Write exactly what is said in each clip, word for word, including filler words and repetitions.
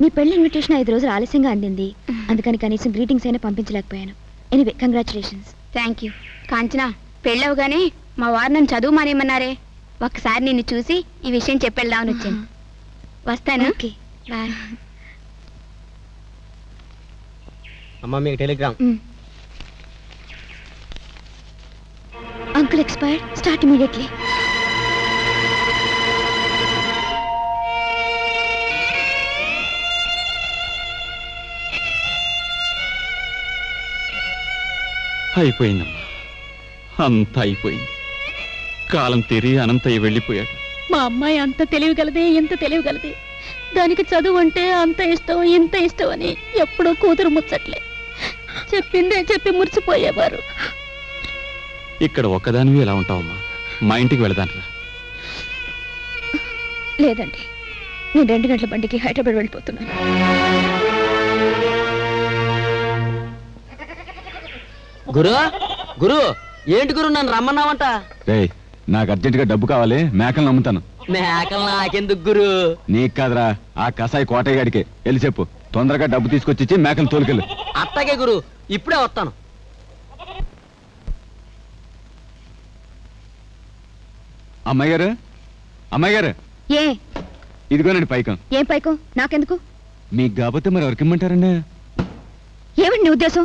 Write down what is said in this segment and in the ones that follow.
నీ పెళ్లి ఇన్విటేషన్ ఐదు రోజులు ఆలస్యంగా అందింది. అందుకని కనీసం గ్రీటింగ్స్ అయినా పంపించలేకపోయాను. Anyway congratulations. Thank you. Kanchana, పెళ్ళవగానే మా వారు నన్ను చదువు మానేమన్నారే, ఒకసారి నిన్ను చూసి ఈ విషయం చెప్పేద్దామని వచ్చాను. వస్తాను. Okay bye. అమ్మ మీకు telegram. Uncle expired, start immediately. అయిపోయిందమ్మా, అంతా అయిపోయింది. కాలం తీరి అనంతయ్య వెళ్ళిపోయాడు. మా అమ్మాయి అంత తెలివిగలదే, ఎంత తెలివిగలదే. దానికి చదువు అంటే అంత ఇష్టం ఇంత ఇష్టం అని ఎప్పుడో కూతురు ముచ్చట్లే చెప్పిందే చెప్పి మురిసిపోయేవారు. ఇక్కడ ఒక్కదానివి ఎలా ఉంటావమ్మా? మా ఇంటికి వెళదానిలా? లేదండి, నేను రెండు గంటల బండికి హైదరాబాద్ వెళ్ళిపోతున్నాను. గురు గురు ఏంటి గురు నన్ను రమ్మన్నావంట? నాకు అర్జెంట్ గా డబ్బు కావాలి, మేకలను అమ్ముతాను. మేకలు నాకెందుకు గురు? నీకు కాదురా, ఆ కసాయి కోటయ్య గాడికే. వెళ్ళి చెప్పు, తొందరగా డబ్బు తీసుకొచ్చి మేకలు తోలుకెళ్ళు. అత్తగే గురు, ఇప్పుడే వస్తాను. అమ్మాయి గారు, అమ్మాయి గారు, ఇదిగోనండి పైకం. ఏం పైకం? నాకెందుకు? మీకు కాకపోతే మరి ఎవరికి ఇమ్మంటారండి? ఏమిటి నీ ఉద్దేశం?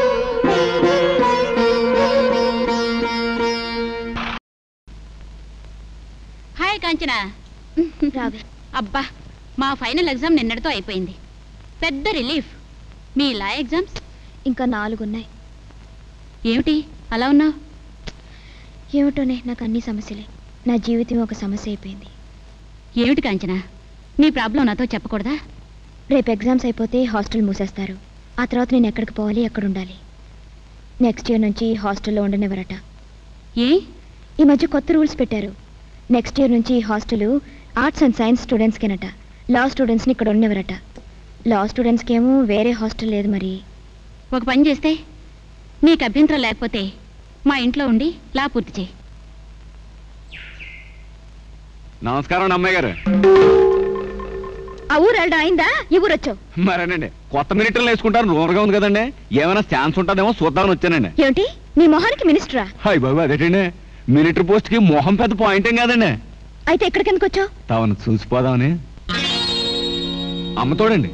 అబ్బా, మా ఫైనల్ ఎగ్జామ్ నిన్నటితో అయిపోయింది, పెద్ద రిలీఫ్. మీ లా ఎగ్జామ్స్ ఇంకా నాలుగు ఉన్నాయి. ఏమిటి అలా ఉన్నావు? ఏమిటోనే, నాకు అన్ని సమస్యలే. నా జీవితం ఒక సమస్య అయిపోయింది. ఏమిటి కాంచన, నీ ప్రాబ్లం నాతో చెప్పకూడదా? రేపు ఎగ్జామ్స్ అయిపోతే హాస్టల్ మూసేస్తారు. ఆ తర్వాత నేను ఎక్కడికి పోవాలి, ఎక్కడ ఉండాలి? నెక్స్ట్ ఇయర్ నుంచి హాస్టల్లో ఉండనివ్వరట. ఏ? ఈ మధ్య కొత్త రూల్స్ పెట్టారు. నెక్స్ట్ ఇయర్ నుంచి ఈ హాస్టల్ ఆర్ట్స్ అండ్ సైన్స్ స్టూడెంట్స్కేనట. లా స్టూడెంట్స్ని ఇక్కడ ఉండేవరట. లా స్టూడెంట్స్కేమో వేరే హాస్టల్ లేదు. మరి ఒక పని చేస్తే, నీకు అభ్యంతరం లేకపోతే మా ఇంట్లో ఉండి లా పూర్తి చేయి. నమస్కారం అమ్మాయి గారు. ఆ ఊరు వెళ్ళడం అయిందా? ఈ ఊరు వచ్చావు మరేనండి. కొత్త మినిటర్లు వేసుకుంటారు, నూరుగా ఉంది కదండి. ఏమైనా ఛాన్స్ ఉంటుందేమో చూద్దామని వచ్చానండి. ఏమిటి నీ మొహానికి మినిస్టరా? హాయ్ బాబు, అదేటండి మిలిటరీ పోస్ట్ కి మోహం పెద్ద పాయింటేం కాదండి. అయితే ఎక్కడికెందుకు వచ్చావు? తాను చూసిపోదామని. అమ్మ తోడండి,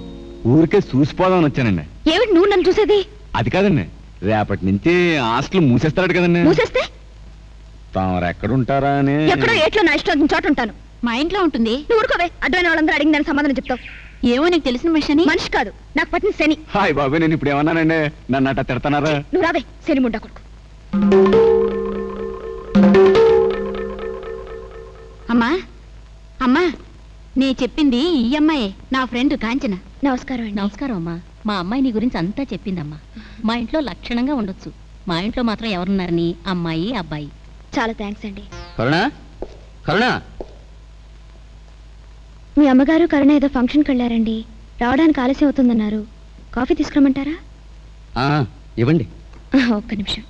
ఊరికే చూసిపోదామని వచ్చానండి. ఏమిటి నువ్వు నన్ను చూసేది? అది కాదండి, రేపటి నుంచి హాస్టల్ మూసేస్తాడు కదండి. మూసేస్తే తామరు ఎక్కడుంటారా అని. ఎక్కడో ఏట్లో నా ఇష్టం చోట ఉంటాను. మా ఇంట్లో ఉంటుంది. నువ్వు ఊరుకోవే, అడ్డమైన వాళ్ళందరూ అడిగిన దానికి సమాధానం చెప్తావు. ఏమో నీకు తెలిసిన మనిషిని. మనిషి కాదు, నాకు పట్టిన శని. హాయ్ బాబు, నేను ఇప్పుడు ఏమన్నానండి? నన్ను అట్ట తిడతానారా? నువ్వు రావే శని ముండా కొడుకు. అమ్మా అమ్మా, నే చెప్పింది ఈ అమ్మాయే, నా ఫ్రెండ్ కాంచన. నమస్కారం అండి. నమస్కారం అమ్మా. మా అమ్మాయి నీ గురించి అంతా చెప్పిందమ్మా. మా ఇంట్లో లక్షణంగా ఉండొచ్చు, మా ఇంట్లో మాత్రం ఎవరున్నారని. అమ్మాయి అబ్బాయి. చాలా థ్యాంక్స్ అండి. కరుణ, కరుణ, మీ అమ్మగారు కరుణ ఏదో ఫంక్షన్కి వెళ్ళారండి. రావడానికి ఆలస్యం అవుతుందన్నారు. కాఫీ తీసుకురమ్మంటారా? ఇవ్వండి. ఒక్క నిమిషం.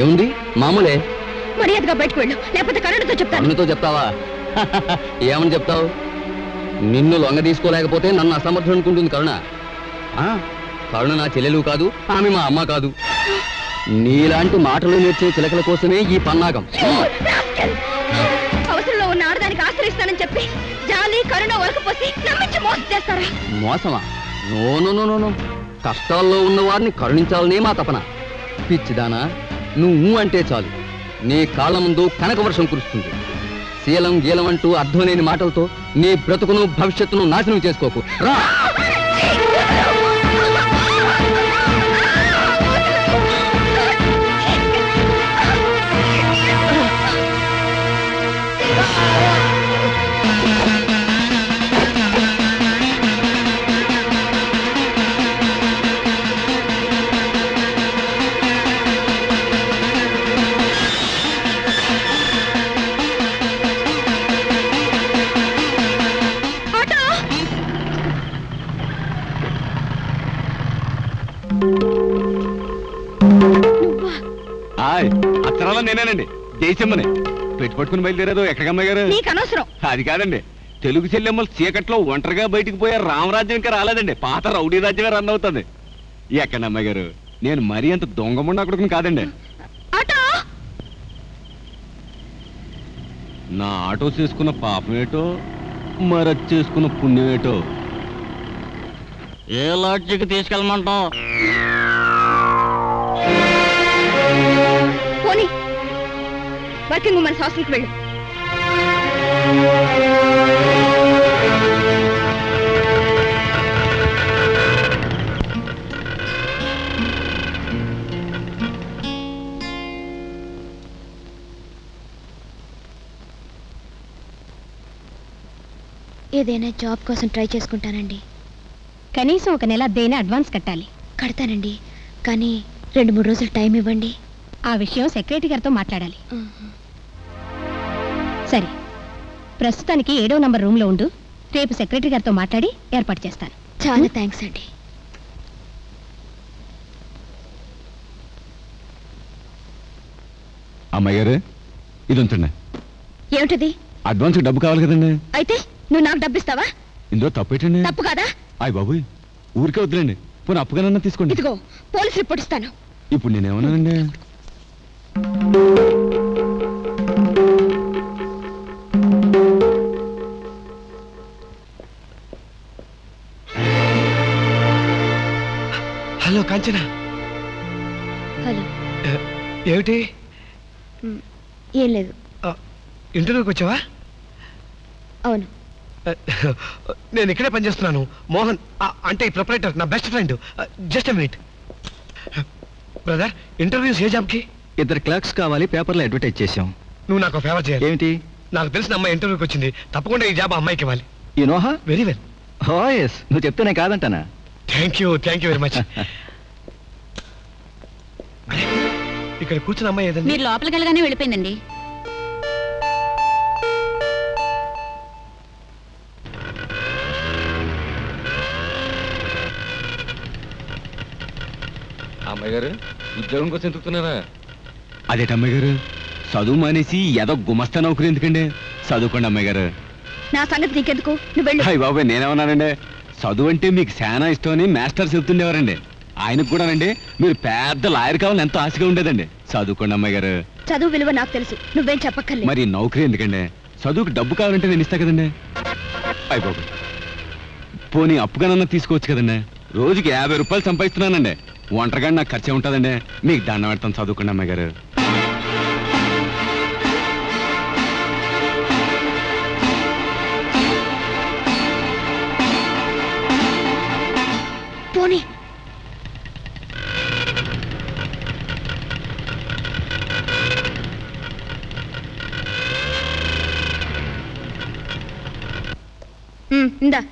ఏముంది, మామూలే. మర్యాదగా బయటకు వెళ్ళు, లేకపోతే కరుణతో చెప్తాను. కరుణతో చెప్తావా? ఏమని చెప్తావు? నిన్ను లొంగ తీసుకోలేకపోతే నన్ను అసమర్థం అనుకుంటుంది కరుణ. కరుణ నా చెల్లెలు కాదు, ఆమె మా అమ్మ కాదు. నీలాంటి మాటలు నేర్చే చిలకల కోసమే ఈ పన్నాగం. అవసరంలో ఉన్న ఆడదానికి ఆశ్రయిస్తానని చెప్పి జాలి కరుణ వరకపోసి నమ్మించి మోసం చేస్తారా? మోసమా? No no no no. కష్టాల్లో ఉన్న వారిని కరుణించాలనే మా తపన. పిచ్చిదానా, నువ్వు అంటే చాలు నీ కాళ్ళ ముందు కనక వర్షం కురుస్తుంది. శీలం గీలం అంటూ అర్థం లేని మాటలతో నీ బ్రతుకును భవిష్యత్తును నాశనం చేసుకోకు. రా. హాయ్ అత్తరాల నేనేనండి జయసమ్మని పెట్టి పట్టుకుని బయలుదేరేదో ఎక్కడికమ్మాయి గారు నీకు అనవసరం అది కాదండి తెలుగు చెల్లెమ్మలు చీకట్లో ఒంటరిగా బయటికి పోయే రామరాజ్యం ఇంకా రాలేదండి పాత రౌడీ రాజ్యమే రన్ అవుతుంది ఎక్కడమ్మాయి గారు నేను మరీ అంత దొంగముండ అక్కడికి కాదండి నా ఆటో చేసుకున్న పాపమేటో మరది చేసుకున్న పుణ్యమేటో ఏ లాడ్జికి తీసుకెళ్ళమంటావు వర్కింగ్ ఉమెన్స్ హాస్టల్కి వెళ్ళు ఏదైనా జాబ్ కోసం ట్రై చేసుకుంటానండి కనీసం ఒక నెల దేనే అడ్వాన్స్ కట్టాలి కడతానండి కానీ రెండు మూడు రోజులు టైం ఇవ్వండి ఆ విషయం సెక్రటరీ గారితో మాట్లాడాలి సరే ప్రస్తుతానికి ఏడో నంబర్ రూమ్లో ఉండు రేపు సెక్రటరీ గారితో మాట్లాడి ఏర్పాటు చేస్తాను చాలా థ్యాంక్స్ అండి అమ్మాయి ఇది ఉంటున్నా ఏమిటది అడ్వాన్స్ డబ్బు కావాలి కదండి అయితే నువ్వు నాకు డబ్బిస్తావా ఇందులో తప్పేటండి తప్పు కాదా అయ్య బాబు ఊరికే వద్దులేండి పోనీ అప్పుగానన్నా తీసుకోండి ఇదిగో పోలీస్ రిపోర్ట్ ఇస్తాను ఇప్పుడు నేనేమన్నానండి హలో కాంచనా హలో ఏమిటి ఏం లేదు ఇంటర్వ్యూకి వచ్చావా అవును నేను ఇక్కడే పనిచేస్తున్నాను మోహన్ అంటే ఈ ప్రొపరైటర్ నా best friend just a minute brother interviews ఏ జాబ్కి ఇద్దరు క్లర్క్స్ కావాలి పేపర్లో అడ్వర్టైజ్ చేసాం నువ్వు నాకు ఫేవర్ చేయాలి ఏంటి నాకు తెలిసిన అమ్మాయి ఇంటర్వ్యూకి వచ్చింది తప్పకుండా ఈ జాబ్ అమ్మాయికి ఇవ్వాలి you know her very well oh yes నువ్వు చెప్తేనే కాదంటానా thank you thank you very much ఇక్కడ కూర్చున్న అమ్మాయి ఏదండి మీరు లోపలికి వెళ్ళగానే వెళ్ళిపోయిందండి అమ్మాయి గారు ఉద్యోగం కోసం ఎందుకుతున్నారా అదేట అమ్మాయి గారు చదువు మానేసి ఏదో గుమస్తా నౌకరీ ఎందుకండి చదువుకోండి అమ్మాయి గారు నా సంగతి నీకెందుకు బాబాయ్ నేనేమన్నానండి చదువు అంటే మీకు చాలా ఇష్టం అని మాస్టర్ చెప్తుండేవారండి ఆయనకు కూడానండి మీరు పెద్ద లాయర్ కావాలని ఎంతో ఆశగా ఉండేదండి చదువుకోండి అమ్మాయి గారు చదువు విలువ నాకు తెలుసు నువ్వేం చెప్పక్కర్లేదు మరి నౌకరీ ఎందుకండి చదువుకు డబ్బు కావాలంటే నేను ఇస్తా కదండి అయ్య బాబాయ్ పోనీ అప్పుగానన్నా తీసుకోవచ్చు కదండి రోజుకి యాభై రూపాయలు సంపాదిస్తున్నానండి ఒంటరిగా నాకు ఖర్చే ఉంటుందండి మీకు దండం పెడతాను చదువుకోండి అమ్మాయి గారు పోనీ ఇందా